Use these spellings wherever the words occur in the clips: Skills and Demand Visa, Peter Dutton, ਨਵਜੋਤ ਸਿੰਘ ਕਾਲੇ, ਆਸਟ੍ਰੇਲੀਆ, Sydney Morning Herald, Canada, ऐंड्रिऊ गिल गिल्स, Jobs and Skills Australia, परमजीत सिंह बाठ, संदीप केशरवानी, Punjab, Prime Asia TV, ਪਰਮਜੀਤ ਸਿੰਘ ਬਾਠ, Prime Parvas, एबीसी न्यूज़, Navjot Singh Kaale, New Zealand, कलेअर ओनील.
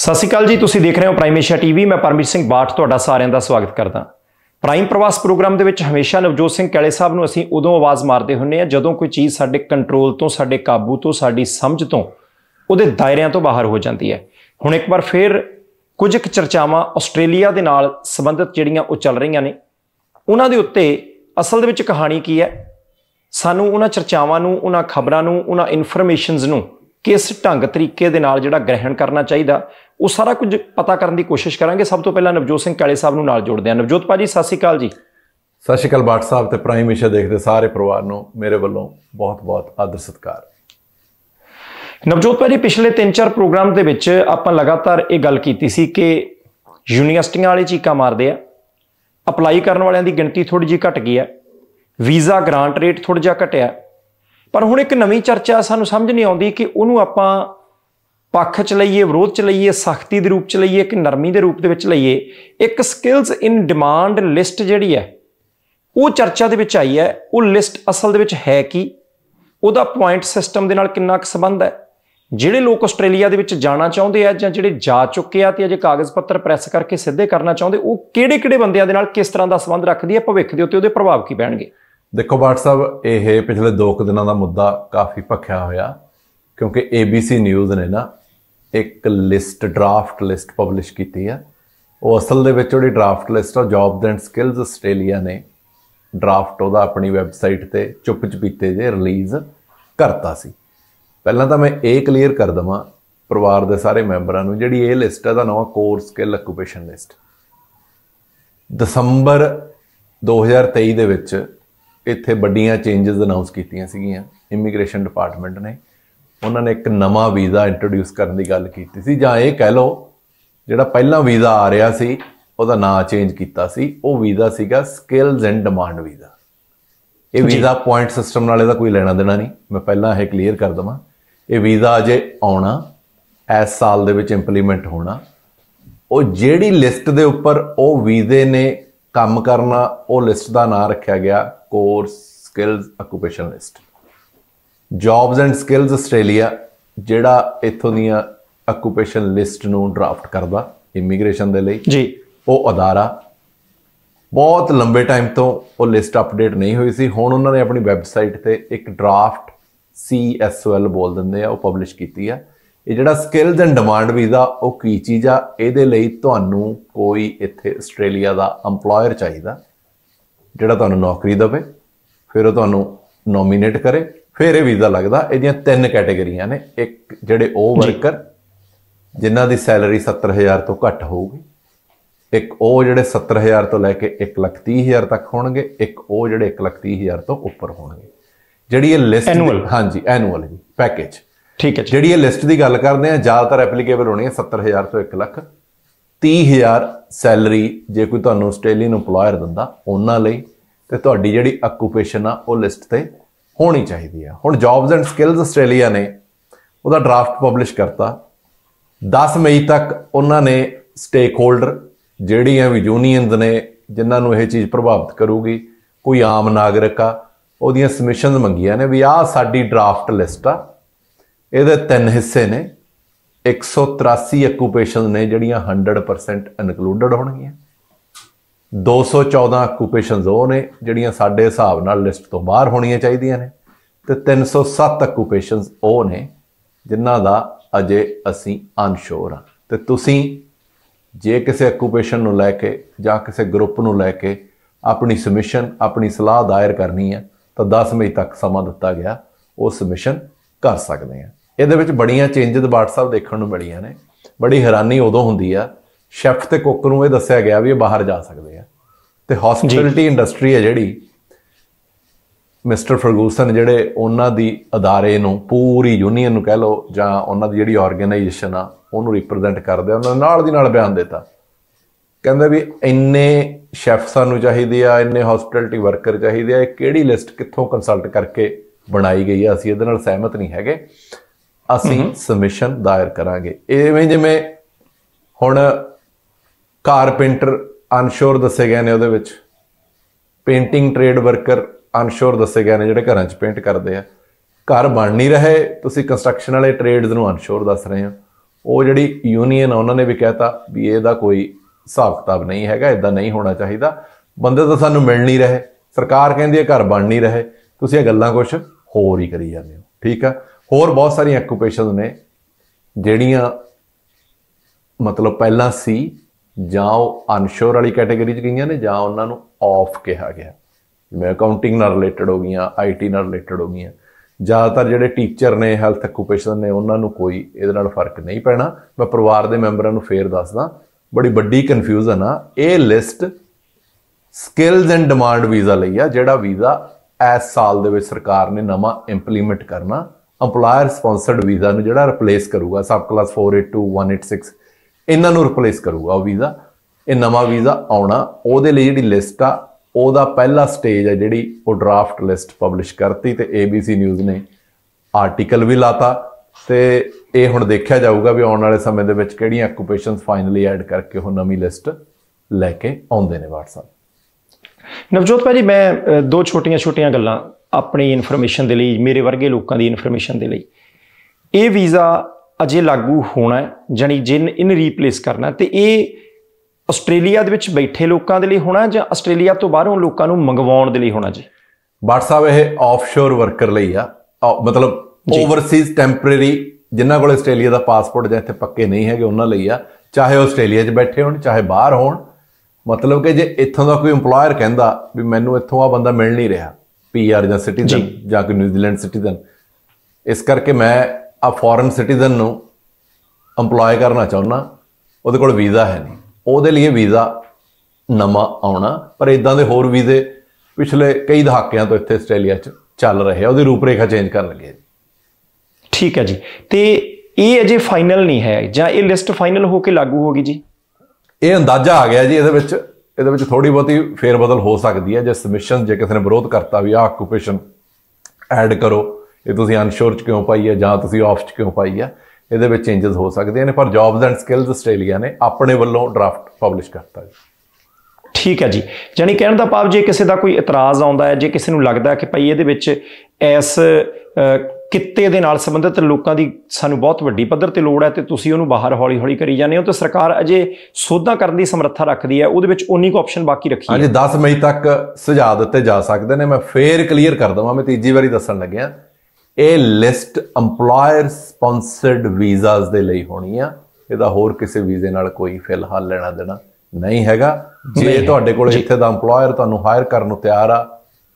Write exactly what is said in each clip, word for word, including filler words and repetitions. सत श्री अकाल जी, तुसीं देख रहे हो प्राइम एशिया टीवी। मैं परमजीत सिंह बाठ तुहाडा सारिआं दा स्वागत करदा। प्राइम प्रवास प्रोग्राम दे विच हमेशा नवजोत सिंह कैले साहब नूं असीं उदों आवाज़ मारदे हुन्ने आ जदों कोई चीज़ साडे कंट्रोल तो, साडे काबू तो, साडी समझ तो, उहदे दायरिआं तो बाहर हो जाती है। हुण एक बार फिर कुछ एक चर्चावां आस्ट्रेलिया दे नाल संबंधित जिहड़ियां उह चल रहीआं ने, उहनां दे उत्ते असल दे विच कहाणी की है। सानूं उहनां चर्चावां नूं, उहनां खबरां नूं, उहनां इनफॉर्मेशनस नूं किस ढंग तरीके दे नाल जिहड़ा ग्रहण करना चाहिदा, वो सारा कुछ पता करने की कोशिश करांगे। सब तो पहला नवजोत सिंह काले साहब नूं नाल जोड़दे हां। नवजोत भाजी सत श्री अकाल जी। सत श्री अकाल बाठ साहब ते प्राइम एशिया देखते सारे परिवार नूं मेरे वल्लों बहुत बहुत आदर सत्कार। नवजोत भाजी, पिछले तीन चार प्रोग्राम दे विच आपां लगातार ये गल कीती सी कि यूनिवर्सिटियां वाले चीका मारदे आ, अपलाई करन वालियां दी गिणती थोड़ी जी घट गई है, वीज़ा ग्रांट रेट थोड़ा जिहा घटिया, पर हुण एक नवीं चर्चा सानूं समझ नहीं आउंदी कि उहनूं आपां पक्ष च लईए, विरोध च लईए, सख्ती के रूप च लईए कि नरमी के रूप के लईए। एक स्किल्स इन डिमांड लिस्ट जिहड़ी है वो चर्चा दे विच आई है। वो लिस्ट असल दे विच है कि उहदा पॉइंट सिस्टम दे नाल किन्ना क संबंध है। जिहड़े लोग आस्ट्रेलिया दे विच जाना चाहुंदे आ जां जिहड़े जा चुके आ ते अजे कागज़ पत्र प्रैस करके सीधे करना चाहुंदे, वो किहड़े-किहड़े बंदिआं दे नाल किस तरह का संबंध रखदी है, भविष्य दे उत्ते उहदे प्रभाव की पैणगे। देखो बाठ साहब, यह पिछले दो क दिनां दा मुद्दा काफ़ी भख्या होया क्योंकि एबीसी न्यूज़ ने ना एक लिस्ट ड्राफ्ट लिस्ट पब्लिश की है। वो असल दे विच उहदी ड्राफ्ट लिस्ट और जॉब्स एंड स्किल्स ऑस्ट्रेलिया ने ड्राफ्ट उहदा अपनी वैबसाइट ते चुप चपीते जे रिलीज़ करता सी। पहलां तां मैं ये क्लीयर कर देवां परिवार दे सारे मैंबरां नूं, जिहड़ी ये लिस्ट है नवां कोर स्किल ऑक्यूपेशन लिस्ट दसंबर दो हज़ार तेई दे विच इत्थे वड्डियां चेंजिज़ अनाउंस कीतीआं सीगीआं। इमीग्रेशन डिपार्टमेंट ने उन्होंने एक नवा वीज़ा इंट्रोड्यूस करने की गल की सी, जां इह कह लो जिहड़ा पहला वीज़ा आ रहा सी उहदा नाम चेंज कीता सी। वो वीज़ा सीगा स्किल्स एंड डिमांड वीज़ा। ये वीज़ा पॉइंट सिस्टम नाल इहदा कोई लेना देना नहीं, मैं पहला यह क्लीयर कर देवां। यह वीज़ा अजे आउणा, इस साल दे विच इंप्लीमेंट होना। वो जिहड़ी लिस्ट दे उपर वह वीज़े ने काम करना, वो लिस्ट का नाम रखा गया core skills occupation list. Jobs and skills Australia जिहड़ा इत्थों दीआं ऑक्यूपेशन लिस्ट नूं ड्राफ्ट करदा इमीग्रेशन दे लई जी, वह अदारा बहुत लंबे टाइम तो वह लिस्ट अपडेट नहीं हुई सी। हुण उन्हां ने अपनी वैबसाइट ते एक draft C S O L बोल दिंदे आ, वह पब्लिश कीती आ। ये जिहड़ा स्किल्स एंड डिमांड वीज़ा वह की चीज़ आ, इहदे लई तुहानूं कोई इत्थे आस्ट्रेलिया का एम्प्लॉयर चाहिदा जिहड़ा तुहानूं नौकरी देवे, फिर वह तुहानूं नॉमीनेट करे, फिर यह वीज़ा लगता। ये तीन कैटेगरिया ने, एक जोड़े ओ वर्कर जिन्हों की सैलरी सत्तर हज़ार तो घट होगी, एक ओ जोड़े सत्तर हज़ार तो लैके एक लख तीह हज़ार तक होणगे, एक ओ जोड़े एक लख तीह हज़ार तो उपर होणगे। जिहड़ी ये लिस्ट एनुअल, हाँ जी एनुअल जी पैकेज ठीक है, जिहड़ी ये लिस्ट की गल करते हैं ज़्यादातर एप्लीकेबल होनी है सत्तर हज़ार तो एक लख तीह हज़ार सैलरी जे कोई तुहानूं आस्ट्रेलियन एम्प्लॉयर दिंदा उन्हां लई, ते तुहाडी जिहड़ी ऑक्यूपेशन आ वो लिस्ट ते होनी चाहिए है। हुण जॉब्स एंड स्किल्स ऑस्ट्रेलिया ने उहदा ड्राफ्ट पब्लिश करता। दस मई तक उन्होंने स्टेक होल्डर जिहड़ियां भी यूनीयनज़ ने जिन्होंने यह चीज़ प्रभावित करूगी, कोई आम नागरिक आ, उहदियां सबमिशन मंगियां ने भी आह साडी ड्राफ्ट लिस्ट आ, इहदे तीन हिस्से ने। एक सौ तिरासी ऑक्यूपेशन ने जिहड़ियां हंड्रड परसेंट इनकलूडड होणगियां, दो सौ चौदह ऑक्यूपेशन वो ने जिहड़ियां साडे हिसाब नाल लिस्ट तो बाहर होणियां चाहिदियां ने, ते तीन सौ सत्त ऑक्यूपेशन वो ने जिन्हां दा अजे असीं अनशोर हाँ। ते तुसीं जे किसी ऑक्यूपेशन नूं लैके जां किसी ग्रुप नूं लैके अपनी सबमिशन अपनी सलाह दायर करनी है तो दस मई तक समा दिता गया, वो सबमिशन कर सकते हैं। इहदे विच बड़ियां चेंजिज़ व्हाट्सएप देखण नूं मिलियां ने। बड़ी हैरानी उदों हुंदी आ, शैफ ते कुक नूं यह दस्सिया गया भी बाहर जा सकते हैं, तो हॉस्पिटैलिटी इंडस्ट्री है जिहड़ी मिस्टर फर्गूसन जिहड़े उन्हां दी अदारे नूं पूरी यूनीयन नूं कह लो जां उन्हां दी जिहड़ी ऑर्गेनाइजेशन आ उहनूं रिप्रजेंट करदे, उन्हां ने नाल दी नाल बयान दिता, कहंदा भी इन्ने शैफ सानूं चाहीदे आ, इन्ने हॉस्पिटैलिटी वर्कर चाहीदे आ, इह किहड़ी लिस्ट कित्थों कंसल्ट करके बनाई गई है, असीं इहदे नाल सहमत नहीं हैगे, असीं सबमिशन दायर करांगे। इवें जिवें हुण कारपेंटर अनश्योर दस्से गए ने, वो पेंटिंग ट्रेड वर्कर अनश्योर दस्से गए ने जिहड़े घरां च पेंट करते हैं, घर बन नहीं रहे, तुसीं कंस्ट्रक्शन वाले ट्रेड्स नूं अनश्योर दस रहे हो। ਉਹ ਜਿਹੜੀ ਯੂਨੀਅਨ ਉਹਨਾਂ ਨੇ ਵੀ ਕਹਿਤਾ ਵੀ ਇਹਦਾ ਕੋਈ ਹਿਸਾਬ ਕਿਤਾਬ ਨਹੀਂ ਹੈਗਾ, ਇਦਾਂ नहीं होना चाहिए। बंदे तो ਸਾਨੂੰ मिल नहीं रहे, सरकार ਕਹਿੰਦੀ ਹੈ घर बन नहीं रहे, ਤੁਸੀਂ ਇਹ ਗੱਲਾਂ ਕੁਛ ਹੋਰ ਹੀ ਕਰੀ ਜਾਂਦੇ ਹੋ। ठीक है, होर बहुत सारी ऑक्यूपेशन ने ਜਿਹੜੀਆਂ मतलब ਪਹਿਲਾਂ ਸੀ ਜਾਂ ਉਹ ਅਨਸ਼ੋਰ ਵਾਲੀ ਕੈਟਾਗਰੀ ਚ ਗਈਆਂ ਨੇ ਜਾਂ ਉਹਨਾਂ ਨੂੰ ਆਫ ਕਿਹਾ ਗਿਆ, ਜਿਵੇਂ ਅਕਾਊਂਟਿੰਗ ਨਾਲ ਰਿਲੇਟਡ ਹੋ ਗਈਆਂ, ਆਈਟੀ ਨਾਲ ਰਿਲੇਟਡ ਹੋ ਗਈਆਂ। ਜ਼ਿਆਦਾਤਰ ਜਿਹੜੇ ਟੀਚਰ ਨੇ, ਹੈਲਥ ਆਕੂਪੇਸ਼ਨ ਨੇ, ਉਹਨਾਂ ਨੂੰ ਕੋਈ ਇਹਦੇ ਨਾਲ ਫਰਕ ਨਹੀਂ ਪੈਣਾ। ਮੈਂ ਪਰਿਵਾਰ ਦੇ ਮੈਂਬਰਾਂ ਨੂੰ ਫੇਰ ਦੱਸਦਾ, ਬੜੀ ਵੱਡੀ ਕਨਫਿਊਜ਼ਨ ਆ। ਇਹ list skills and demand visa ਲਈ ਆ, ਜਿਹੜਾ ਵੀਜ਼ਾ ਇਸ ਸਾਲ ਦੇ ਵਿੱਚ ਸਰਕਾਰ ਨੇ ਨਵਾਂ ਇੰਪਲੀਮੈਂਟ ਕਰਨਾ, ਅੰਪਲਾਇਰ ਸਪਾਂਸਰਡ ਵੀਜ਼ਾ ਨੂੰ ਜਿਹੜਾ ਰਿਪਲੇਸ ਕਰੂਗਾ, ਸਬ ਕਲਾਸ ਚਾਰ ਅੱਠ ਦੋ, ਇੱਕ ਅੱਠ ਛੇ ਇਹਨਾਂ ਨੂੰ ਰਿਪਲੇਸ ਕਰੂਗਾ ਉਹ ਵੀਜ਼ਾ। ਇਹ ਨਵਾਂ ਵੀਜ਼ਾ ਆਉਣਾ, ਉਹਦੇ ਲਈ ਜਿਹੜੀ ਲਿਸਟ ਆ ਉਹਦਾ ਪਹਿਲਾ ਸਟੇਜ ਹੈ ਜਿਹੜੀ ਉਹ ਡਰਾਫਟ ਲਿਸਟ ਪਬਲਿਸ਼ ਕਰਤੀ ਤੇ ਏਬੀਸੀ ਨਿਊਜ਼ ਨੇ ਆਰਟੀਕਲ ਵੀ ਲਾਤਾ ਤੇ ਇਹ ਹੁਣ ਦੇਖਿਆ ਜਾਊਗਾ ਵੀ ਆਉਣ ਵਾਲੇ ਸਮੇਂ ਦੇ ਵਿੱਚ ਕਿਹੜੀਆਂ ਆਕੂਪੇਸ਼ਨਸ ਫਾਈਨਲੀ ਐਡ ਕਰਕੇ ਉਹ ਨਵੀਂ ਲਿਸਟ ਲੈ ਕੇ ਆਉਂਦੇ ਨੇ। WhatsApp ਨਵਜੋਤ ਭਾਈ, ਮੈਂ ਦੋ ਛੋਟੀਆਂ ਛੋਟੀਆਂ ਗੱਲਾਂ ਆਪਣੀ ਇਨਫੋਰਮੇਸ਼ਨ ਦੇ ਲਈ, ਮੇਰੇ ਵਰਗੇ ਲੋਕਾਂ ਦੀ ਇਨਫੋਰਮੇਸ਼ਨ ਦੇ ਲਈ। ਇਹ ਵੀਜ਼ਾ ਅਜੇ ਲਾਗੂ ਹੋਣਾ, ਜਾਨੀ ਜਿਨ ਇਨ ਰੀਪਲੇਸ ਕਰਨਾ, ਤੇ ਇਹ ਆਸਟ੍ਰੇਲੀਆ ਦੇ ਵਿੱਚ ਬੈਠੇ ਲੋਕਾਂ ਦੇ ਲਈ ਹੋਣਾ ਜਾਂ ਆਸਟ੍ਰੇਲੀਆ ਤੋਂ ਬਾਹਰੋਂ ਲੋਕਾਂ ਨੂੰ ਮੰਗਵਾਉਣ ਦੇ ਲਈ ਹੋਣਾ? ਜੀ WhatsApp ਇਹ ਆਫਸ਼ੋਰ ਵਰਕਰ ਲਈ ਆ, ਮਤਲਬ ਓਵਰਸੀਜ਼ ਟੈਂਪਰੇਰੀ, ਜਿਨ੍ਹਾਂ ਕੋਲ ਆਸਟ੍ਰੇਲੀਆ ਦਾ ਪਾਸਪੋਰਟ ਜਾਂ ਇੱਥੇ ਪੱਕੇ ਨਹੀਂ ਹੈਗੇ ਉਹਨਾਂ ਲਈ ਆ, ਚਾਹੇ ਆਸਟ੍ਰੇਲੀਆ 'ਚ ਬੈਠੇ ਹੋਣ ਚਾਹੇ ਬਾਹਰ ਹੋਣ। ਮਤਲਬ ਕਿ ਜੇ ਇੱਥੋਂ ਦਾ ਕੋਈ ਇੰਪਲਾਇਰ ਕਹਿੰਦਾ ਵੀ ਮੈਨੂੰ ਇੱਥੋਂ ਆ ਬੰਦਾ ਮਿਲ ਨਹੀਂ ਰਿਹਾ, ਪੀ ਆਰ ਜਾਂ ਸਿਟੀਜ਼ਨ ਜਾਂ ਕੋਈ ਨਿਊਜ਼ੀਲੈਂਡ ਸਿਟੀਜ਼ਨ, ਇਸ ਕਰਕੇ ਮੈਂ ਆ ਫੋਰਨ ਸਿਟੀਜ਼ਨ ਨੂੰ ਇੰਪਲੋਏ ਕਰਨਾ ਚਾਹੁੰਦਾ, ਉਹਦੇ ਕੋਲ ਵੀਜ਼ਾ ਹੈ ਨਹੀਂ, ਉਹਦੇ ਲਈ ਵੀਜ਼ਾ ਨਵਾਂ ਆਉਣਾ। ਪਰ ਇਦਾਂ ਦੇ ਹੋਰ ਵੀਜ਼ੇ ਪਿਛਲੇ ਕਈ ਦਹਾਕਿਆਂ ਤੋਂ ਇੱਥੇ ਆਸਟ੍ਰੇਲੀਆ 'ਚ ਚੱਲ ਰਹੇ ਆ, ਉਹਦੀ ਰੂਪਰੇਖਾ ਚੇਂਜ ਕਰਨ ਲੱਗੇ। ਠੀਕ ਹੈ ਜੀ, ਤੇ ਇਹ ਅਜੇ ਫਾਈਨਲ ਨਹੀਂ ਹੈ ਜਾਂ ਇਹ ਲਿਸਟ ਫਾਈਨਲ ਹੋ ਕੇ ਲਾਗੂ ਹੋਗੀ? ਜੀ ਇਹ ਅੰਦਾਜ਼ਾ ਆ ਗਿਆ ਜੀ, ਇਹਦੇ ਵਿੱਚ ਇਹਦੇ ਵਿੱਚ ਥੋੜੀ ਬਹੁਤੀ ਫੇਰ ਬਦਲ ਹੋ ਸਕਦੀ ਹੈ। ਜੇ ਸਬਮਿਸ਼ਨ ਜੇ ਕਿਸੇ ਨੇ ਵਿਰੋਧ ਕਰਤਾ ਵੀ ਆਹ ਆਕੂਪੇਸ਼ਨ ਐਡ ਕਰੋ, ਇਹ ਤੁਸੀਂ ਅਨਸ਼ੋਰ 'ਚ ਕਿਉਂ ਪਾਈ ਹੈ ਜਾਂ ਤੁਸੀਂ ਆਫ 'ਚ ਕਿਉਂ ਪਾਈ ਹੈ, ਇਹਦੇ ਵਿੱਚ ਚੇਂਜਸ ਹੋ ਸਕਦੇ ਨੇ। ਪਰ ਜੌਬਸ ਐਂਡ ਸਕਿਲਸ ਆਸਟ੍ਰੇਲੀਆ ਨੇ ਆਪਣੇ ਵੱਲੋਂ ਡਰਾਫਟ ਪਬਲਿਸ਼ ਕਰਤਾ ਜੀ। ਠੀਕ ਹੈ ਜੀ, ਯਾਨੀ ਕਹਿਣ ਦਾ ਭਾਵ ਜੇ ਕਿਸੇ ਦਾ ਕੋਈ ਇਤਰਾਜ਼ ਆਉਂਦਾ ਹੈ, ਜੇ ਕਿਸੇ ਨੂੰ ਲੱਗਦਾ ਕਿ ਭਾਈ ਇਹਦੇ ਵਿੱਚ ਇਸ ਕਿੱਤੇ ਦੇ ਨਾਲ ਸੰਬੰਧਿਤ ਲੋਕਾਂ ਦੀ ਸਾਨੂੰ ਬਹੁਤ ਵੱਡੀ ਪੱਧਰ ਤੇ ਲੋੜ ਹੈ ਤੇ ਤੁਸੀਂ ਉਹਨੂੰ ਬਾਹਰ ਹੌਲੀ ਹੌਲੀ ਕਰੀ ਜਾਂਦੇ ਹੋ, ਤਾਂ ਸਰਕਾਰ ਅਜੇ ਸੋਧਾਂ ਕਰਨ ਦੀ ਸਮਰੱਥਾ ਰੱਖਦੀ ਹੈ, ਉਹਦੇ ਵਿੱਚ ਉਨੀ ਕੁ ਆਪਸ਼ਨ ਬਾਕੀ ਰੱਖੀ ਹੈ। ਅਜੇ ਦਸ ਮਈ ਤੱਕ ਸੁਝਾਅ ਦਿੱਤੇ ਜਾ ਸਕਦੇ ਨੇ। ਮੈਂ ਫੇਰ ਕਲੀਅਰ ਕਰ ਦਵਾਂ, ਮੈਂ ਤੀਜੀ ਵਾਰੀ ਦੱਸਣ ਲੱਗਿਆ, ਇਹ ਲਿਸਟ ਇੰਪਲਾਇਰ ਸਪਾਂਸਰਡ ਵੀਜ਼ਾਸ ਦੇ ਲਈ ਹੋਣੀ ਆ। ਇਹਦਾ ਹੋਰ ਕਿਸੇ ਵੀਜ਼ੇ ਨਾਲ ਕੋਈ ਫਿਲਹਾਲ ਲੈਣਾ ਦੇਣਾ ਨਹੀਂ ਹੈਗਾ। ਜੇ ਤੁਹਾਡੇ ਕੋਲ ਇੱਥੇ ਦਾ ਇੰਪਲਾਇਰ ਤੁਹਾਨੂੰ ਹਾਇਰ ਕਰਨ ਨੂੰ ਤਿਆਰ ਆ,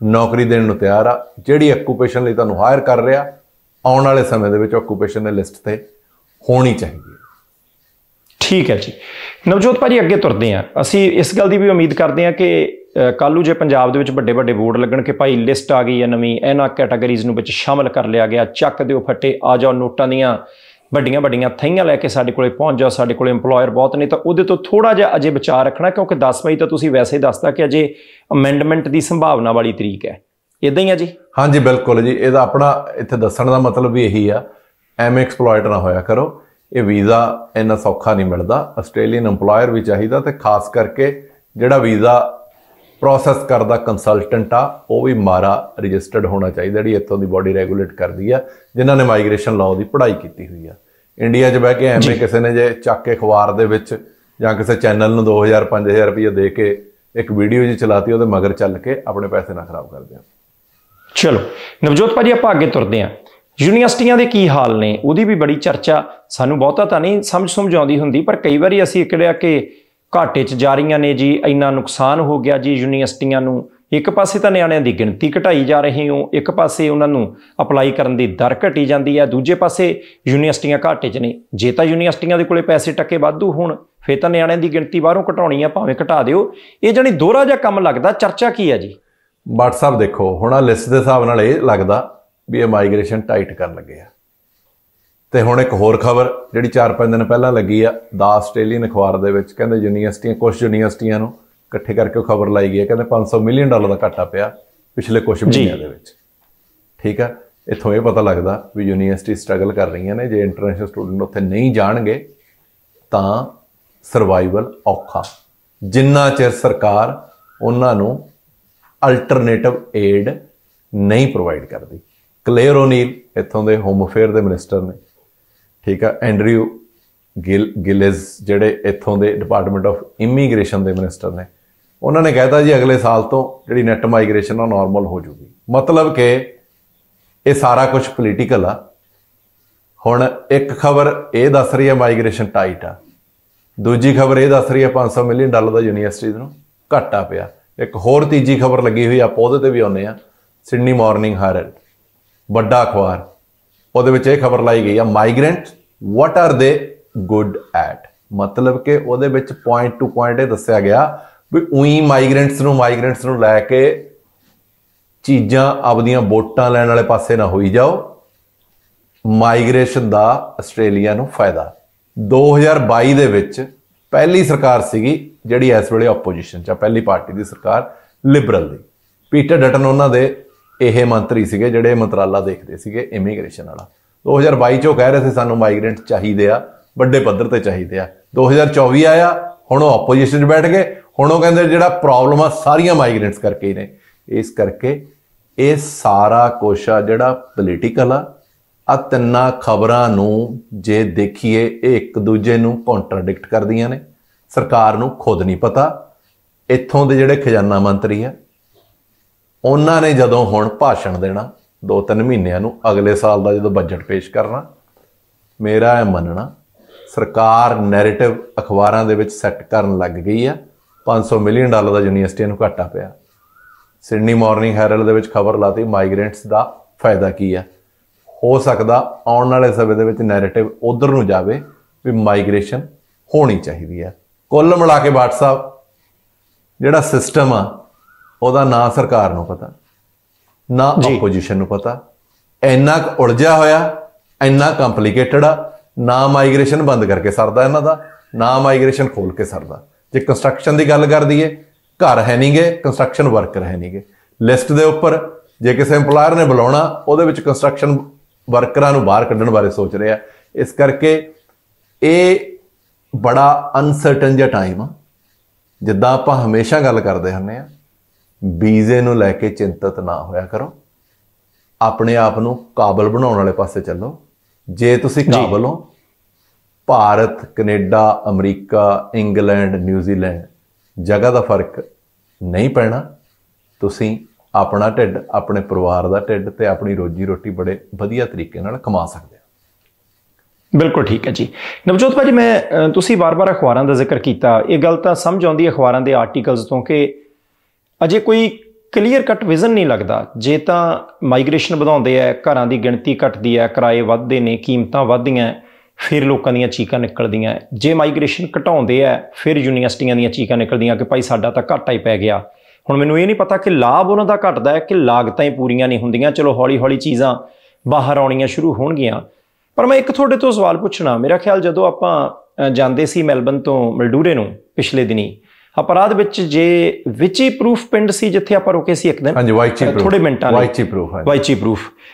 ਨੌਕਰੀ ਦੇਣ ਨੂੰ ਤਿਆਰ ਆ, ਜਿਹੜੀ ਆਕੂਪੇਸ਼ਨ ਲਈ ਤੁਹਾਨੂੰ ਹਾਇਰ ਕਰ ਰਿਹਾ, ਆਉਣ ਵਾਲੇ ਸਮੇਂ ਦੇ ਵਿੱਚ ਆਕੂਪੇਸ਼ਨ ਦੀ ਲਿਸਟ ਤੇ ਹੋਣੀ ਚਾਹੀਦੀ ਹੈ। ਠੀਕ ਹੈ ਜੀ ਨਵਜੋਤ ਭਾਜੀ, ਅੱਗੇ ਤੁਰਦੇ ਹਾਂ। ਅਸੀਂ ਇਸ ਗੱਲ ਦੀ ਵੀ ਉਮੀਦ ਕਰਦੇ ਹਾਂ ਕਿ ਕੱਲ੍ਹ ਨੂੰ ਜੇ ਪੰਜਾਬ ਦੇ ਵਿੱਚ ਵੱਡੇ ਵੱਡੇ ਬੋਰਡ ਲੱਗਣ ਕਿ ਭਾਈ ਲਿਸਟ ਆ ਗਈ ਹੈ ਨਵੀਂ, ਇਹਨਾਂ ਕੈਟਾਗਰੀਜ਼ ਨੂੰ ਵਿੱਚ ਸ਼ਾਮਲ ਕਰ ਲਿਆ ਗਿਆ, ਚੱਕ ਦਿਓ ਫੱਟੇ, ਆ ਜਾਓ, ਨੋਟਾਂ ਦੀਆਂ ਵੱਡੀਆਂ ਵੱਡੀਆਂ ਥੈਈਆਂ ਲੈ ਕੇ ਸਾਡੇ ਕੋਲੇ ਪਹੁੰਚ ਜਾਓ, ਸਾਡੇ ਕੋਲੇ ਇੰਪਲੋਇਰ ਬਹੁਤ ਨੇ, ਤਾਂ ਉਹਦੇ ਤੋਂ ਥੋੜ੍ਹਾ ਜਿਹਾ ਅਜੇ ਵਿਚਾਰ ਰੱਖਣਾ, ਕਿਉਂਕਿ ਦਸ ਮਈ ਤਾਂ ਤੁਸੀਂ ਵੈਸੇ ਹੀ ਦੱਸਤਾ ਕਿ ਅਜੇ ਅਮੈਂਡਮੈਂਟ ਦੀ ਸੰਭਾਵਨਾ ਵਾਲੀ ਤਰੀਕ ਹੈ। ਇੱਦਾਂ ਹੀ ਆ ਜੀ? ਹਾਂਜੀ ਬਿਲਕੁਲ ਜੀ, ਇਹਦਾ ਆਪਣਾ ਇੱਥੇ ਦੱਸਣ ਦਾ ਮਤਲਬ ਵੀ ਇਹੀ ਆ, ਐਵੇਂ ਐਕਸਪਲੋਇਟ ਨਾ ਹੋਇਆ ਕਰੋ। ਇਹ ਵੀਜ਼ਾ ਇੰਨਾ ਸੌਖਾ ਨਹੀਂ ਮਿਲਦਾ, ਆਸਟ੍ਰੇਲੀਅਨ ਇੰਪਲੋਇਰ ਵੀ ਚਾਹੀਦਾ, ਤੇ ਖਾਸ ਕਰਕੇ ਜਿਹੜਾ ਵੀਜ਼ਾ ਪ੍ਰੋਸੈਸ ਕਰਦਾ ਕੰਸਲਟੈਂਟ ਆ ਉਹ ਵੀ ਮਾਰਾ ਰਜਿਸਟਰਡ ਹੋਣਾ ਚਾਹੀਦਾ, ਜਿਹੜੀ ਇੱਥੋਂ ਦੀ ਬੋਡੀ ਰੈਗੂਲੇਟ ਕਰਦੀ ਆ, ਜਿਨ੍ਹਾਂ ਨੇ ਮਾਈਗ੍ਰੇਸ਼ਨ ਲਾਅ ਦੀ ਪੜ੍ਹਾਈ ਕੀਤੀ ਹੋਈ ਆ। ਇੰਡੀਆ 'ਚ ਬਹਿ ਕੇ ਐਵੇਂ ਕਿਸੇ ਨੇ ਜੇ ਚੱਕ ਕੇ ਅਖਬਾਰ ਦੇ ਵਿੱਚ ਜਾਂ ਕਿਸੇ ਚੈਨਲ ਨੂੰ ਦੋ ਹਜ਼ਾਰ ਪੰਜ ਹਜ਼ਾਰ ਰੁਪਏ ਦੇ ਕੇ ਇੱਕ ਵੀਡੀਓ ਜੀ ਚਲਾਤੀ, ਉਹਦੇ ਮਗਰ ਚੱਲ ਕੇ ਆਪਣੇ ਪੈਸੇ ਨਾ ਖਰਾਬ ਕਰਦੇ ਆ। ਚਲੋ ਨਵਜੋਤ ਭਾਜੀ, ਆਪਾਂ ਅੱਗੇ ਤੁਰਦੇ ਹਾਂ। ਯੂਨੀਵਰਸਿਟੀਆਂ ਦੇ ਕੀ ਹਾਲ ਨੇ, ਉਹਦੀ ਵੀ ਬੜੀ ਚਰਚਾ ਸਾਨੂੰ ਬਹੁਤਾ ਤਾਂ ਨਹੀਂ ਸਮਝ ਸਮਝ ਆਉਂਦੀ ਹੁੰਦੀ, ਪਰ ਕਈ ਵਾਰੀ ਅਸੀਂ ਕਿਹੜਿਆ ਕਿ ਘਾਟੇ 'ਚ ਜਾ ਰਹੀਆਂ ਨੇ ਜੀ, ਇੰਨਾ ਨੁਕਸਾਨ ਹੋ ਗਿਆ ਜੀ ਯੂਨੀਵਰਸਿਟੀਆਂ ਨੂੰ। ਇੱਕ ਪਾਸੇ ਤਾਂ ਨਿਆਣਿਆਂ ਦੀ ਗਿਣਤੀ ਘਟਾਈ ਜਾ ਰਹੀ ਹੋ, ਇੱਕ ਪਾਸੇ ਉਹਨਾਂ ਨੂੰ ਅਪਲਾਈ ਕਰਨ ਦੀ ਦਰ ਘਟੀ ਜਾਂਦੀ ਹੈ, ਦੂਜੇ ਪਾਸੇ ਯੂਨੀਵਰਸਿਟੀਆਂ ਘਾਟੇ 'ਚ ਨੇ। ਜੇ ਤਾਂ ਯੂਨੀਵਰਸਿਟੀਆਂ ਦੇ ਕੋਲੇ ਪੈਸੇ ਟੱਕੇ ਵਾਧੂ ਹੋਣ, ਫਿਰ ਤਾਂ ਨਿਆਣਿਆਂ ਦੀ ਗਿਣਤੀ ਬਾਹਰੋਂ ਘਟਾਉਣੀ ਆ, ਭਾਵੇਂ ਘਟਾ ਦਿਓ। ਇਹ ਜਾਣੀ ਦੋਹਰਾ ਜਿਹਾ ਕੰਮ ਲੱਗਦਾ। ਚਰਚਾ ਕੀ ਹੈ ਜੀ? WhatsApp ਦੇਖੋ, ਹੁਣ ਆ ਲਿਸਟ ਦੇ ਹਿਸਾਬ ਨਾਲ ਇਹ ਲੱਗਦਾ ਵੀ ਇਹ ਮਾਈਗ੍ਰੇਸ਼ਨ ਟਾਈਟ ਕਰਨ ਲੱਗੇ ਆ। ਤੇ ਹੁਣ ਇੱਕ ਹੋਰ ਖਬਰ ਜਿਹੜੀ ਚਾਰ ਪੰਜ ਦਿਨ ਪਹਿਲਾਂ ਲੱਗੀ ਆ ਦਾ ਆਸਟ੍ਰੇਲੀਅਨ ਅਖਬਾਰ ਦੇ ਵਿੱਚ, ਕਹਿੰਦੇ ਯੂਨੀਵਰਸਿਟੀਆਂ, ਕੁਝ ਯੂਨੀਵਰਸਿਟੀਆਂ ਨੂੰ ਇਕੱਠੇ ਕਰਕੇ ਉਹ ਖਬਰ ਲਾਈ ਗਈ ਹੈ, ਕਹਿੰਦੇ ਪੰਜ ਸੌ ਮਿਲੀਅਨ ਡਾਲਰ ਦਾ ਘਾਟਾ ਪਿਆ ਪਿਛਲੇ ਕੁਝ ਮਹੀਨਿਆਂ ਦੇ ਵਿੱਚ। ਠੀਕ ਆ, ਇੱਥੋਂ ਇਹ ਪਤਾ ਲੱਗਦਾ ਵੀ ਯੂਨੀਵਰਸਿਟੀ ਸਟਰਗਲ ਕਰ ਰਹੀਆਂ ਨੇ। ਜੇ ਇੰਟਰਨੈਸ਼ਨਲ ਸਟੂਡੈਂਟ ਉੱਥੇ ਨਹੀਂ ਜਾਣਗੇ ਤਾਂ ਸਰਵਾਈਵਲ ਔਖਾ, ਜਿੰਨਾ ਚਿਰ ਸਰਕਾਰ ਉਹਨਾਂ ਨੂੰ ਅਲਟਰਨੇਟਿਵ ਏਡ ਨਹੀਂ ਪ੍ਰੋਵਾਈਡ ਕਰਦੀ। ਕਲੇਅਰ ਓਨੀਲ ਇੱਥੋਂ ਦੇ ਹੋਮ ਅਫੇਅਰ ਦੇ ਮਿਨਿਸਟਰ ਨੇ, ਠੀਕ ਆ, ਐਂਡਰਿਊ ਗਿਲ ਗਿਲਸ ਜਿਹੜੇ ਇੱਥੋਂ ਦੇ ਡਿਪਾਰਟਮੈਂਟ ਆਫ ਇਮੀਗ੍ਰੇਸ਼ਨ ਦੇ ਮਿਨਿਸਟਰ ਨੇ ਉਹਨਾਂ ਨੇ ਕਹਿਤਾ ਜੀ ਅਗਲੇ ਸਾਲ ਤੋਂ ਜਿਹੜੀ ਨੈਟ ਮਾਈਗ੍ਰੇਸ਼ਨ ਉਹ ਨਾਰਮਲ ਹੋ ਜੂਗੀ। ਮਤਲਬ ਕਿ ਇਹ ਸਾਰਾ ਕੁਝ ਪੋਲੀਟੀਕਲ ਆ। ਹੁਣ ਇੱਕ ਖਬਰ ਇਹ ਦੱਸ ਰਹੀ ਹੈ ਮਾਈਗ੍ਰੇਸ਼ਨ ਟਾਈਟ ਆ, दूजी खबर यह दस रही है पाँच सौ मिलियन डॉलर का यूनीवर्सिटी घाटा पाया। एक होर तीजी खबर लगी हुई आप उहदे ते भी आने सिडनी मॉर्निंग हैरल्ड बड़ा अखबार वो खबर लाई गई है migrant what are they good at. मतलब कि वो पॉइंट टू पॉइंट यह दस्या गया भी उई माइग्रेंट्स नूं माइग्रेंट्स नूं लैके चीज़ां आपदियां वोटां लैण वाले पासे ना होई जाओ। माइग्रेशन का आस्ट्रेलिया नूं फायदा। दो हज़ार बाई दे विच पहली सरकार सीगी जिहड़ी इस वेले ओपोजिशन च पहली पार्टी दी सरकार लिबरल दी। पीटर डटन उन्हां दे इह मंत्री सीगे जिहड़े मंत्राला देखदे सीगे इमीग्रेशन वाला। दो हज़ार बाई चो कह रहे थे सानू माइग्रेंट चाहिदे आ वड्डे पद्धर ते चाहिदे आ। दो हज़ार चौबी आया हुण ओह ओपोजिशन च बैठ गए। हुण ओह कहिंदे जिहड़ा प्रॉब्लम आ सारियां माइग्रेंट्स करके ही ने। इस करके ये सारा कुछ आ जिहड़ा पोलीटिकल आ। आ तिना खबरां नूं जे देखीए एक दूजे नूं कॉन्ट्राडिक्ट करदियां ने। सरकार नूं खुद नहीं पता। इत्थों दे जिहड़े खजाना मंत्री आ उन्हां ने जदों हुण भाषण देना दो तीन महीनिਆਂ ਨੂੰ अगले साल का जदों बजट पेश करना, मेरा यह मनना सरकार नैरेटिव अखबारां दे विच सैट करन लग गई है। पाँच सौ मिलियन डॉलर का यूनीवर्सिटी नूं घाटा पाया। सिडनी मॉर्निंग हैरल्ड दे विच खबर लाती माइग्रेंट्स का फायदा की है। हो सकता आने वाले समय के नैरेटिव उधर नूं जावे भी माइग्रेशन होनी चाहिए है। कुल मिला के व्हाट्सएप जिहड़ा सिस्टम आ उहदा ना सरकार नूं पता ना ओपोजिशन नूं पता। इन्ना उलझिया होया, इन्ना कंप्लीकेटड आ। ना माइग्रेशन बंद करके सरदा इन्हां दा, ना माइग्रेशन खोल के सरदा। जे कंस्ट्रक्शन की गल कर दीए घर है नहीं गए, कंस्ट्रक्शन वर्कर है नहीं गए लिस्ट के उपर। जे किसी एम्पलायर ने बुलाउणा उहदे विच कंस्ट्रक्शन वर्करां नूं बाहर कड्ढण बारे सोच रहे हैं। इस करके ये बड़ा अनसर्टन जिहा टाइम आ। जिद्दां आपां हमेशा गल करदे हुंदे आ वीज़े नूं लैके चिंतित ना होया करो। अपने आप नूं काबल बनाउण वाले पासे चलो। जे तुसीं काबल हो भारत कनेडा अमरीका इंग्लैंड न्यूजीलैंड जगह का फर्क नहीं पैना। तुसीं अपना ढिड अपने परिवार का ढिड ते अपनी रोजी रोटी बड़े वधिया तरीके नाल कमा सकते हैं। बिल्कुल ठीक है जी। नवजोत भाजी मैं तुसी बार बार अखबारों का जिक्र किया, ये गल तां समझ आती अखबारों के आर्टिकल्स तो कि अजे कोई क्लीयर कट विजन नहीं लगता। जे तो माइग्रेशन बढ़ाते है, घरों की गिणती घटती है, किराए वधदे ने, कीमतां वधदियां, फिर लोगों दीयां चीकां निकलदियां। जे माइग्रेशन घटाते है फिर यूनिवर्सिटियां दीयां चीकां निकलदियां कि भाई साडा तां घाटा ही पै गया। हुण मैनूं ये नहीं पता कि लाभ उन्हां दा घटदा है कि लागतां ही पूरीआं नहीं हुंदियां। चलो हौली हौली चीज़ां बाहर आउणियां शुरू होणगियां। पर मैं एक तुहाडे तो सवाल पुछणा, मेरा ख्याल जदों आपां जांदे सी मेलबर्न तो मलडूरे नूं पिछले दिनी अपराध विच जे विची प्रूफ पिंड सी जिथे आपां रुके सी एक दिन थोड़े मिनटां वाइची प्रूफ वाइची प्रूफ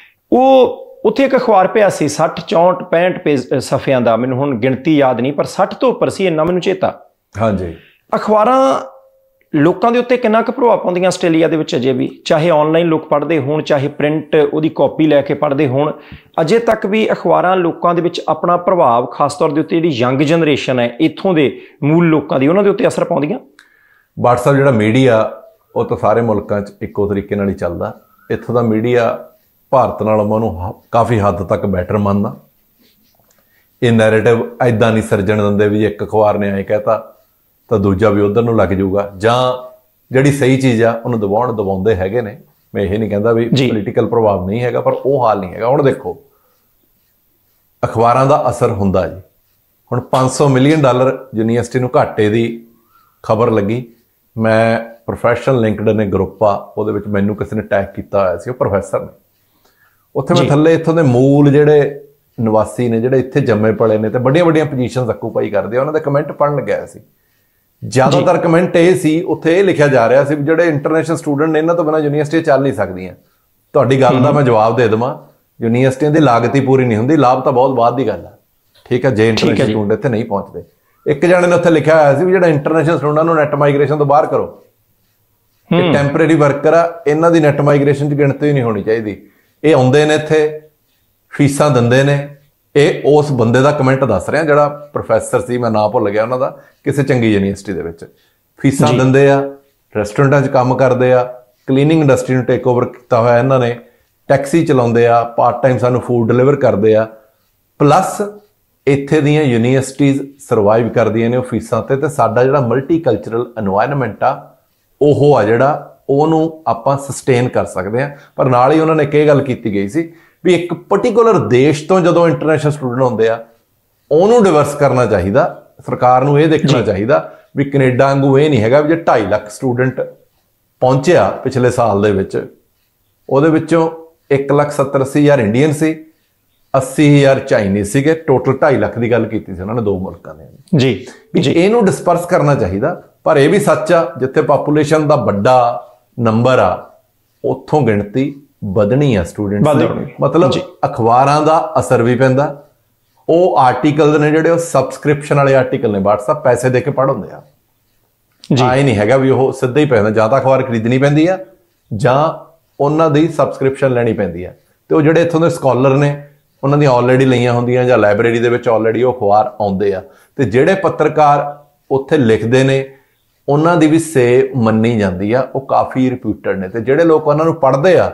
उह उत्थे एक अखबार पिया सी साठ चौंठ पैंठ पेज सफ़ियां दा, मैनूं हुण गिणती याद नहीं पर साठ तो उपर सी इन्ना मैनूं चेता। हाँ जी अखबारां लोगों के उत्ते कितना क प्रभाव पाउंदियां आस्ट्रेलिया दे विच अजे भी, चाहे ऑनलाइन लोग पढ़ते हो चाहे प्रिंट उहदी कॉपी लैके पढ़ते हो, अजे तक भी अखबारां लोगों के विच अपना प्रभाव खास तौर के उत्ते जिहड़ी यंग जनरेशन है इत्थों के मूल लोगों की उन्हां दे उत्ते असर पाउंदियां। व्हाट्सएप जिहड़ा मीडिया वो तो सारे मुल्कां च इक्को तरीके नाल ही चलदा। इत्थों का मीडिया भारत नाल मैं उहनूं काफ़ी हद तक बैटर मंनदा। ये नैरेटिव इदां नहीं सर्जण दिंदे भी एक अखबार ने ऐ कहता तो दूजा भी उधर लग जाऊगा जां जिहड़ी सही चीज़ आ उन्हें दबाउण दबाउंदे हैगे ने। मैं यही नहीं कहता भी पोलीटिकल प्रभाव नहीं हैगा पर वो हाल नहीं हैगा। हुण देखो अखबारां दा असर हुंदा जी। हुण पाँच सौ मिलियन डॉलर यूनीवर्सिटी नूं घाटे दी खबर लगी। मैं प्रोफैशनल लिंकडिन एक ग्रुप आ उहदे विच मैनूं किसी ने टैग कीता होया सी, प्रोफैसर ने उत्थे। मैं थल्ले इत्थों दे मूल जिहड़े निवासी ने जिहड़े इत्थे जम्मे पले ने ते बड़ियां बड़ियां पोजीशनस आक्यूपाई करदे आ उन्हां दे कमेंट पढ़न लग्या सी। ज़्यादातर कमेंट ये उत्थे लिखा जा रहा है जो इंटरनेशनल स्टूडेंट ने इन्हों तो बिना यूनीवर्सिटी चल नहीं सकती। तो गल का मैं जवाब दे देव यूनीवर्सिटिया की लागत ही पूरी नहीं होंगी, लाभ तो बहुत बाद की गल है। ठीक है जे इंटरनेशनल स्टूडेंट इतने नहीं पहुँचते। एक जने ने उत्थे लिखा होया सी जो इंटरनेशनल स्टूडेंट नैट माइग्रेशन तो बाहर करो, टैंपरेरी वर्कर आ इन्हों की नैट माइग्रेशन गिणती नहीं होनी चाहिए। ये आते हैं इतने फीसा देंगे ने ਇਹ ਉਸ ਬੰਦੇ ਦਾ ਕਮੈਂਟ ਦੱਸ ਰਿਹਾ ਜਿਹੜਾ ਪ੍ਰੋਫੈਸਰ ਸੀ, ਮੈਂ ਨਾਂ ਭੁੱਲ ਗਿਆ ਉਹਨਾਂ ਦਾ, ਕਿਸੇ ਚੰਗੀ ਯੂਨੀਵਰਸਿਟੀ ਦੇ ਵਿੱਚ। ਫੀਸਾਂ ਦਿੰਦੇ ਆ, ਰੈਸਟੋਰੈਂਟਾਂ 'ਚ ਕੰਮ ਕਰਦੇ ਆ, ਕਲੀਨਿੰਗ ਇੰਡਸਟਰੀ ਨੂੰ ਟੇਕ ਓਵਰ ਕੀਤਾ ਹੋਇਆ ਇਹਨਾਂ ਨੇ, ਟੈਕਸੀ ਚਲਾਉਂਦੇ ਆ, ਪਾਰਟ ਟਾਈਮ ਸਾਨੂੰ ਫੂਡ ਡਿਲੀਵਰ ਕਰਦੇ ਆ, ਪਲੱਸ ਇੱਥੇ ਦੀਆਂ ਯੂਨੀਵਰਸਿਟੀਜ਼ ਸਰਵਾਈਵ ਕਰਦੀਆਂ ਨੇ ਉਹ ਫੀਸਾਂ 'ਤੇ। ਅਤੇ ਸਾਡਾ ਜਿਹੜਾ ਮਲਟੀ ਕਲਚਰਲ ਇਨਵਾਇਰਨਮੈਂਟ ਆ ਉਹ ਆ ਜਿਹੜਾ ਉਹਨੂੰ ਆਪਾਂ ਸਸਟੇਨ ਕਰ ਸਕਦੇ ਹਾਂ। ਪਰ ਨਾਲ ਹੀ ਉਹਨਾਂ ਨੇ ਇੱਕ ਇਹ ਗੱਲ ਕੀਤੀ ਗਈ ਸੀ ਵੀ ਇੱਕ ਪਰਟੀਕੂਲਰ ਦੇਸ਼ ਤੋਂ ਜਦੋਂ ਇੰਟਰਨੈਸ਼ਨਲ ਸਟੂਡੈਂਟ ਹੁੰਦੇ ਆ ਉਹਨੂੰ ਡਿਵਰਸ ਕਰਨਾ ਚਾਹੀਦਾ। ਸਰਕਾਰ ਨੂੰ ਇਹ ਦੇਖਣਾ ਚਾਹੀਦਾ ਵੀ ਕੈਨੇਡਾ ਵਾਂਗੂ ਇਹ ਨਹੀਂ ਹੈਗਾ ਵੀ ਜੇ ਢਾਈ ਲੱਖ ਸਟੂਡੈਂਟ ਪਹੁੰਚਿਆ ਪਿਛਲੇ ਸਾਲ ਦੇ ਵਿੱਚ, ਉਹਦੇ ਵਿੱਚੋਂ ਇੱਕ ਲੱਖ ਸੱਤਰ ਅੱਸੀ ਹਜ਼ਾਰ ਇੰਡੀਅਨ ਸੀ, ਅੱਸੀ ਹਜ਼ਾਰ ਚਾਈਨੀਜ਼ ਸੀਗੇ, ਟੋਟਲ ਢਾਈ ਲੱਖ ਦੀ ਗੱਲ ਕੀਤੀ ਸੀ ਉਹਨਾਂ ਨੇ ਦੋ ਮੁਲਕਾਂ ਨੇ ਜੀ। ਵੀ ਇਹਨੂੰ ਡਿਸਪਰਸ ਕਰਨਾ ਚਾਹੀਦਾ। ਪਰ ਇਹ ਵੀ ਸੱਚ ਆ ਜਿੱਥੇ ਪਾਪੂਲੇਸ਼ਨ ਦਾ ਵੱਡਾ ਨੰਬਰ ਆ ਉੱਥੋਂ ਗਿਣਤੀ ਵਧਣੀ ਆ ਸਟੂਡੈਂਟਸ ਦੀ। ਮਤਲਬ ਅਖਬਾਰਾਂ ਦਾ ਅਸਰ ਵੀ ਪੈਂਦਾ, ਉਹ ਆਰਟੀਕਲ ਨੇ ਜਿਹੜੇ ਉਹ ਸਬਸਕ੍ਰਿਪਸ਼ਨ ਵਾਲੇ ਆਰਟੀਕਲ ਨੇ, WhatsApp ਪੈਸੇ ਦੇ ਕੇ ਪੜ੍ਹ ਹੁੰਦੇ ਆ ਜੀ। ਇਹ ਨਹੀਂ ਹੈਗਾ ਵੀ ਉਹ ਸਿੱਧਾ ਹੀ ਪੈਂਦਾ, ਜਾਂ ਤਾਂ ਅਖਬਾਰ ਖਰੀਦਣੀ ਪੈਂਦੀ ਆ ਜਾਂ ਉਹਨਾਂ ਦੀ ਸਬਸਕ੍ਰਿਪਸ਼ਨ ਲੈਣੀ ਪੈਂਦੀ ਆ। ਤੇ ਉਹ ਜਿਹੜੇ ਇੱਥੋਂ ਦੇ ਸਕਾਲਰ ਨੇ ਉਹਨਾਂ ਦੀਆਂ ਆਲਰੇਡੀ ਲਈਆਂ ਹੁੰਦੀਆਂ ਜਾਂ ਲਾਇਬ੍ਰੇਰੀ ਦੇ ਵਿੱਚ ਆਲਰੇਡੀ ਉਹ ਅਖਬਾਰ ਆਉਂਦੇ ਆ। ਤੇ ਜਿਹੜੇ ਪੱਤਰਕਾਰ ਉੱਥੇ ਲਿਖਦੇ ਨੇ ਉਹਨਾਂ ਦੀ ਵੀ ਸੇ ਮੰਨੀ ਜਾਂਦੀ ਆ, ਉਹ ਕਾਫੀ ਰਿਪਿਊਟਡ ਨੇ। ਤੇ ਜਿਹੜੇ ਲੋਕ ਉਹਨਾਂ ਨੂੰ ਪੜ੍ਹਦੇ ਆ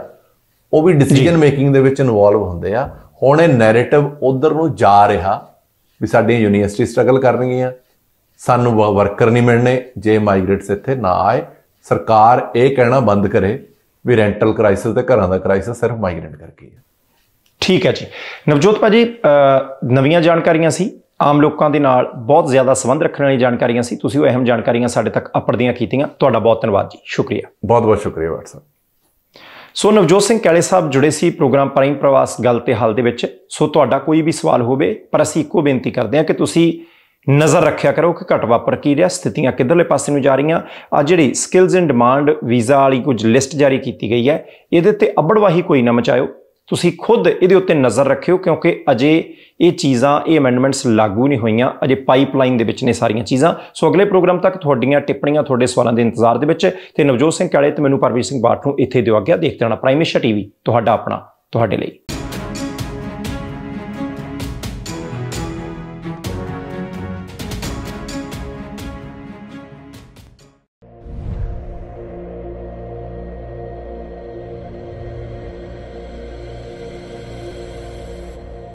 ਉਹ ਵੀ ਡਿਸੀਜਨ ਮੇਕਿੰਗ ਦੇ ਵਿੱਚ ਇਨਵੋਲਵ ਹੁੰਦੇ ਆ। ਹੁਣ ਇਹ ਨੈਰੇਟਿਵ ਉਧਰ ਨੂੰ ਜਾ ਰਿਹਾ ਵੀ ਸਾਡੀਆਂ ਯੂਨੀਵਰਸਿਟੀ ਸਟਰਗਲ ਕਰਨਗੀਆਂ, ਸਾਨੂੰ ਵਰਕਰ ਨਹੀਂ ਮਿਲਣੇ ਜੇ ਮਾਈਗ੍ਰੇਟਸ ਇੱਥੇ ਨਾ ਆਏ। ਸਰਕਾਰ ਇਹ ਕਹਿਣਾ ਬੰਦ ਕਰੇ ਵੀ ਰੈਂਟਲ ਕ੍ਰਾਈਸਿਸ ਤੇ ਘਰਾਂ ਦਾ ਕ੍ਰਾਈਸਿਸ ਸਿਰਫ ਮਾਈਗ੍ਰੇਟ ਕਰਕੇ ਹੈ। ਠੀਕ ਹੈ ਜੀ ਨਵਜੋਤ ਭਾਅ ਜੀ, ਨਵੀਆਂ ਜਾਣਕਾਰੀਆਂ ਸੀ, ਆਮ ਲੋਕਾਂ ਦੇ ਨਾਲ ਬਹੁਤ ਜ਼ਿਆਦਾ ਸੰਬੰਧ ਰੱਖਣ ਵਾਲੀ ਜਾਣਕਾਰੀਆਂ ਸੀ। ਤੁਸੀਂ ਉਹ ਅਹਿਮ ਜਾਣਕਾਰੀਆਂ ਸਾਡੇ ਤੱਕ ਅਪੜਦੀਆਂ ਕੀਤੀਆਂ, ਤੁਹਾਡਾ ਬਹੁਤ ਧੰਨਵਾਦ ਜੀ, ਸ਼ੁਕਰੀਆ, ਬਹੁਤ ਬਹੁਤ ਸ਼ੁਕਰੀਆ ਭਾਈ ਸਾਹਿਬ। ਸੋ ਨਵਜੋਤ ਸਿੰਘ ਕਾਲੇ ਸਾਹਿਬ ਜੁੜੇ ਸੀ ਪ੍ਰੋਗਰਾਮ ਪ੍ਰਾਈਮ ਪ੍ਰਵਾਸ ਗੱਲ ਤੇ ਹਾਲ ਦੇ ਵਿੱਚ। ਸੋ ਤੁਹਾਡਾ ਕੋਈ ਵੀ ਸਵਾਲ ਹੋਵੇ, ਪਰ ਅਸੀਂ ਇੱਕੋ ਬੇਨਤੀ ਕਰਦੇ ਹਾਂ ਕਿ ਤੁਸੀਂ ਨਜ਼ਰ ਰੱਖਿਆ ਕਰੋ ਕਿ ਘਟ ਵਾਪਰ ਕੀ ਰਿਹਾ, ਸਥਿਤੀਆਂ ਕਿੱਧਰਲੇ ਪਾਸੇ ਨੂੰ ਜਾ ਰਹੀਆਂ। ਆ ਜਿਹੜੀ ਸਕਿਲਸ ਐਂਡ ਡਿਮਾਂਡ ਵੀਜ਼ਾ ਵਾਲੀ ਕੁਝ ਲਿਸਟ ਜਾਰੀ ਕੀਤੀ ਗਈ ਹੈ, ਇਹਦੇ ਤੇ ਅੱਬੜਵਾਹੀ ਕੋਈ ਨਾ ਮਚਾਇਓ, ਤੁਸੀਂ ਖੁਦ ਇਹਦੇ ਉੱਤੇ ਨਜ਼ਰ ਰੱਖਿਓ, ਕਿਉਂਕਿ ਅਜੇ ਇਹ ਚੀਜ਼ਾਂ, ਇਹ ਅਮੈਂਡਮੈਂਟਸ ਲਾਗੂ ਨਹੀਂ ਹੋਈਆਂ, ਅਜੇ ਪਾਈਪਲਾਈਨ ਦੇ ਵਿੱਚ ਨੇ ਸਾਰੀਆਂ ਚੀਜ਼ਾਂ। ਸੋ ਅਗਲੇ ਪ੍ਰੋਗਰਾਮ ਤੱਕ ਤੁਹਾਡੀਆਂ ਟਿੱਪਣੀਆਂ, ਤੁਹਾਡੇ ਸਵਾਲਾਂ ਦੇ ਇੰਤਜ਼ਾਰ ਦੇ ਵਿੱਚ। ਤੇ ਨਵਜੋਤ ਸਿੰਘ ਕਾਲੇ ਤੇ ਮੈਨੂੰ ਪਰਮਜੀਤ ਸਿੰਘ ਬਾਠ ਨੂੰ ਇੱਥੇ ਦਿਓ ਆਗਿਆ। ਦੇਖਦੇ ਰਹਿਣਾ ਪ੍ਰਾਈਮ ਏਸ਼ੀਆ ਟੀਵੀ, ਤੁਹਾਡਾ ਆਪਣਾ, ਤੁਹਾਡੇ ਲਈ।